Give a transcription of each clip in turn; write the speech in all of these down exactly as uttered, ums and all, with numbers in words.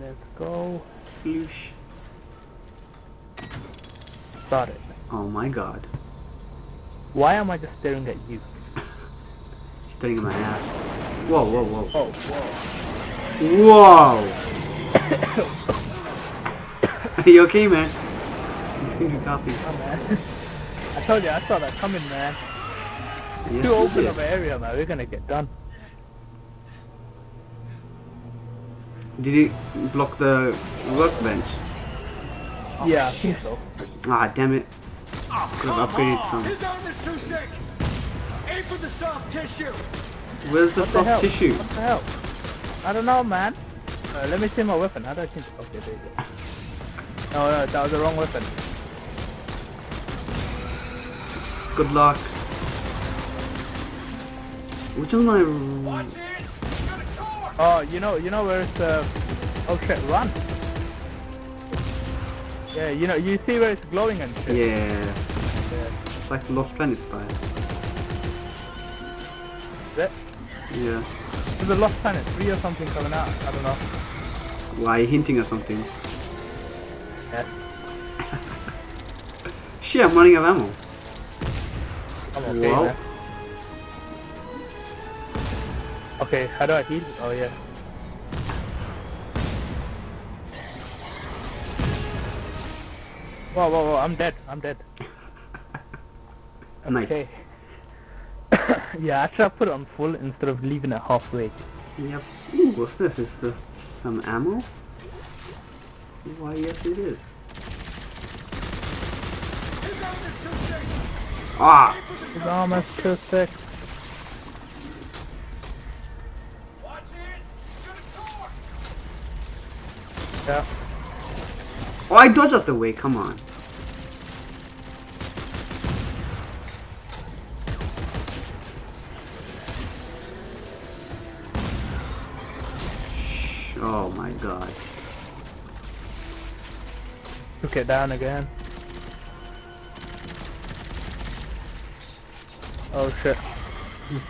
Let's go. Sploosh. Got it. Oh my god. Why am I just staring at you? Staring at my ass. Whoa, whoa, whoa. Oh, whoa. Whoa! Are you okay, man? You seem to copy. Oh, man. I told you, I saw that coming, man. Yes, too open did. Of an area, man. We're gonna get done. Did you block the workbench? Oh, yeah, shit. I think so. Ah, damn it. Oh, come upgraded on. His arm is too thick. Aim for the soft tissue. Where's the what soft the tissue? What the hell? I don't know, man. Uh, let me see my weapon. How do I change? Okay, there you go. No, no, that was the wrong weapon. Good luck. Which one am I? Watch it. Oh, you know, you know where it's uh... oh shit, run! Yeah, you know, you see where it's glowing and shit. Yeah. Yeah. It's like the Lost Planet style. Is it? Yeah. There's a Lost Planet three or something coming out, I don't know. Why, hinting at something? Yeah. Shit, I'm running out of ammo. I'm okay, wow. Okay, how do I heal? Oh yeah. Whoa, whoa, whoa, I'm dead, I'm dead. Okay. Nice. Yeah, I should put it on full instead of leaving it halfway. Yep. Ooh, what's this? Is this some ammo? Why yes it is. Ah! His arm is too thick. Yeah. Oh, I dodged out the way, come on. Shh. Oh my god. Took it down again. Oh shit.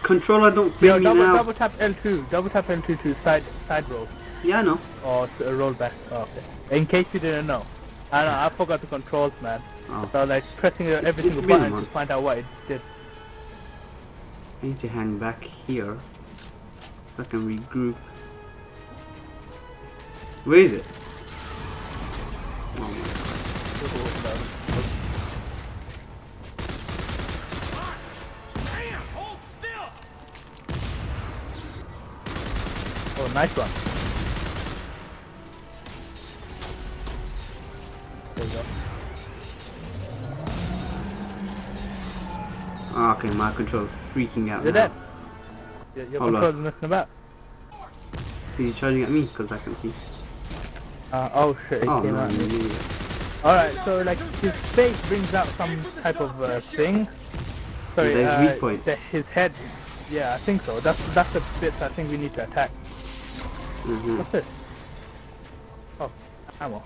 Controller don't feel me double, now. Double tap L two, double tap L two to side, side roll. Yeah, I know. Oh, so roll back. Oh, okay. In case you didn't know. I know, I forgot the controls, man. Oh. So I was like pressing every it's, single it's button to find out what it did. I need to hang back here so I can regroup. Where is it? Oh my god. Damn, hold still. Oh, nice one. Okay, my control's freaking out. You're now. Dead. Your control's messing about. Is he charging at me? Because I can see. Uh, oh shit, he oh, came man, out at me. Alright, so like his face brings out some type of uh, thing. Sorry, uh, weak point. The, his head. Yeah, I think so. That's that's the bit I think we need to attack. Mm-hmm. What's this? Oh, ammo.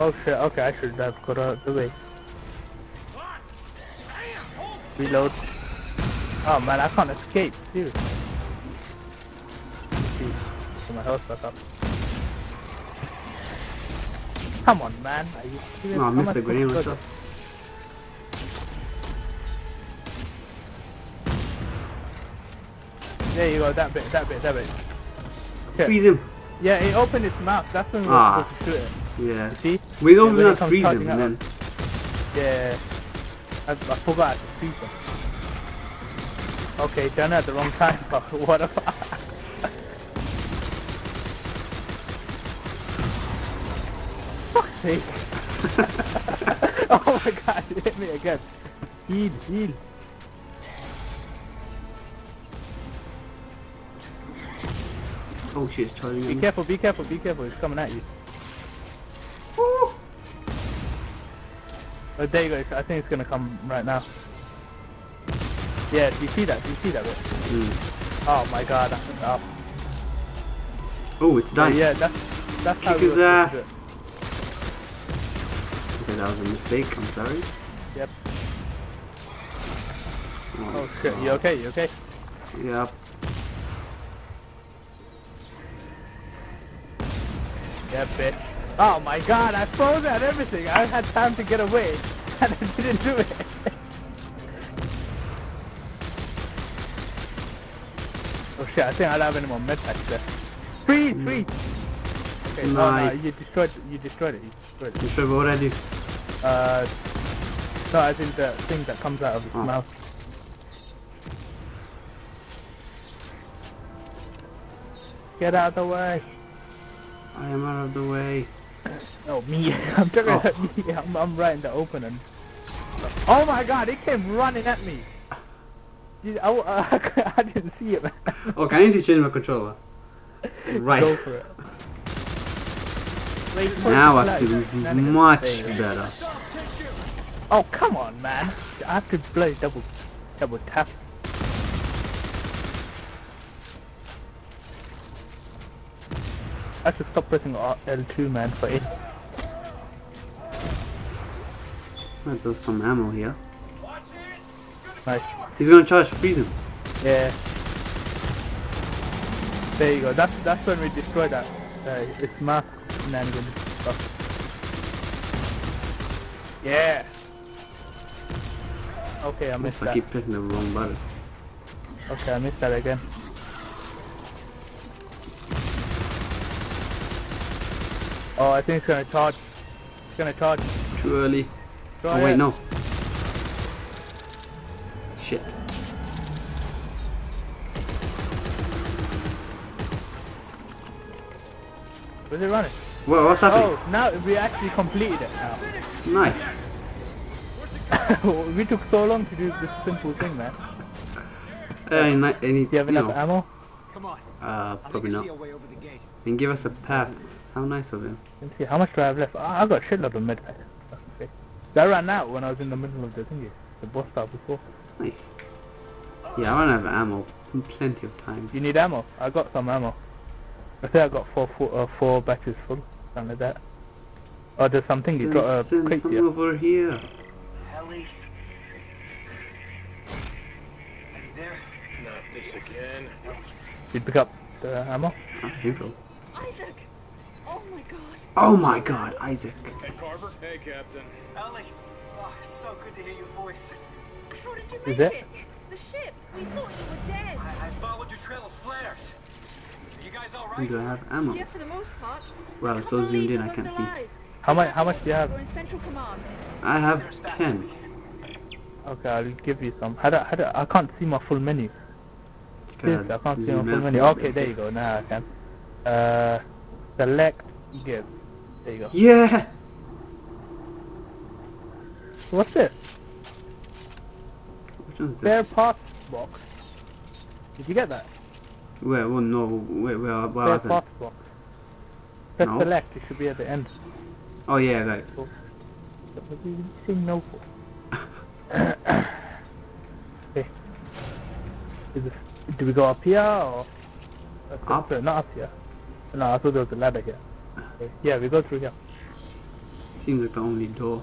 Oh shit, okay, I should have got out of the way. Reload. Oh man, I can't escape, seriously. Put my health back up. Come on man, are you serious? No, I missed the grenade myself. There you go, that bit, that bit, that bit. Okay. Freeze him. Yeah, it opened its mouth, that's when we were ah. supposed to do it. Yeah. You see? We don't yeah, even freeze him then. Yeah. I, I forgot to freeze him. Okay, done at the wrong time, but what about? Fuck's sake. Oh my god, you hit me again. Heal, heal. Oh shit, it's charging me. Be careful, be careful, be careful, it's coming at you. Oh, there you go, I think it's gonna come right now. Yeah, do you see that? Do you see that bit? Mm. Oh my god, oh. Oh, it's dying. Yeah, yeah, that's, that's how we were supposed to do it. Okay, that was a mistake, I'm sorry. Yep. Oh, oh shit, you okay, you okay? Yep. that bitch. Oh my god, I froze out everything. I had time to get away, and I didn't do it. Oh shit, I think I don't have any more medpacks left. Freeze, freeze! Okay, nice. No, no, you destroyed it, you destroyed it, you destroyed it. You should have already. Uh, no, I think the thing that comes out of his oh. mouth. Get out of the way! I am out of the way. No, me. I'm talking oh. about me. I'm, I'm right in the opening. Oh my god, it came running at me! Dude, I, uh, I didn't see it, man. Okay, I need to change my controller. Right. Go for it. Wait, now I feel much better. Oh, come on, man. I have to play double, double tap. I should stop pressing L two, man, for it. There's some ammo here. Nice. He's gonna charge freeze him. Yeah. There you go. That's that's when we destroy that. Uh, it's mask nangan stuff. Yeah. Okay, I missed that. I keep pressing the wrong button. Okay, I missed that again. Oh, I think it's gonna charge. It's gonna charge. Too early. Go oh ahead. Wait, no. Shit. Where's it running? Whoa, what's happening? Oh, now we actually completed it now. Nice. We took so long to do this simple thing, man. Uh, I need, do you have enough no. ammo? Come on. Uh, probably not. And give us a path. How nice of him. Let's see, how much do I have left? Oh, I got a shitload of medpacks. Okay. I ran out when I was in the middle of the thingy. The boss out before. Nice. Yeah, I don't have ammo. Plenty of times. You need ammo? I got some ammo. I think I got four, four, uh, four batches full. Something like that. Oh, there's something you got a crate here. Over here. Ellie. Are you there? Not this again. Did you pick up the ammo? I think so. Isaac! Oh my god. Oh my god, Isaac. Hey Carver. Hey Captain. Ellie. Oh, it's so good to hear your voice. How did you make it? it? The ship. We thought you were dead. I, I followed your trail of flares. Are you guys all right? Do I have ammo? Yeah, for the most part. Wow, it's so zoomed in I can't see. How much? How much do you have? We're in Central Command. I have ten. Okay, I'll give you some. How do, how do, I can't see my full menu. Seriously, I can't see my full menu. Okay, there you go. Now I can. Uh, select, give. There you go. Yeah. What's this? Spare parts box. Did you get that? Where? Well, no. Where? Where? Where Spare parts box. Press no. select. It should be at the end. Oh yeah, right. What are you saying no for? Okay. Is this, do we go up here or? Up? Not up here. No, I thought there was a ladder here. Okay. Yeah, we go through here. Seems like the only door.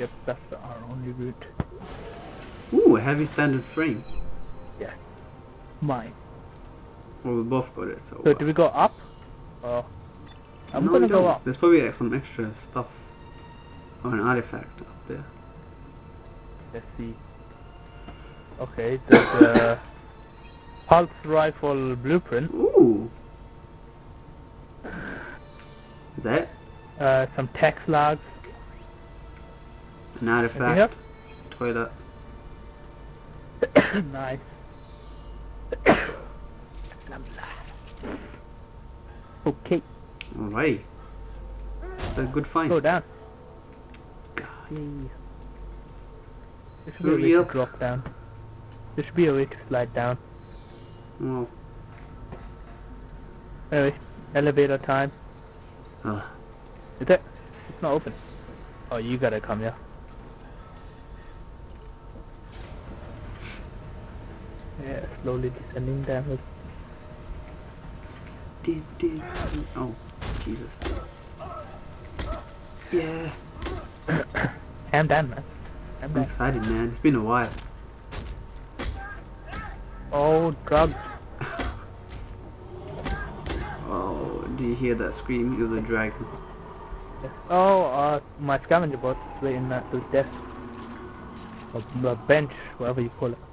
Yep, that's our only route. Ooh, a heavy standard frame. Yeah. Mine. Well, we both got it, so... So, uh, do we go up? Or I'm no, gonna go up. There's probably like, some extra stuff. Or an artifact up there. Let's see. Okay, there's a... Pulse rifle blueprint. Ooh! Is that it? Uh, some text logs. An artifact. Toilet. Nice. Okay. Alright. That's a good find. Go down. God. This should be a way to drop down. This should be a way to slide down. No. Anyway, elevator time. Oh. Is it? It's not open. Oh, you gotta come here. Yeah, slowly descending down. Did, did, did. Oh, Jesus. Yeah. I'm done, man. I'm, I'm excited, man. It's been a while. Oh, drugs. Do you hear that scream? You're the dragon. Oh, uh, my scavenger bot's laying at the desk. Or the bench, whatever you call it.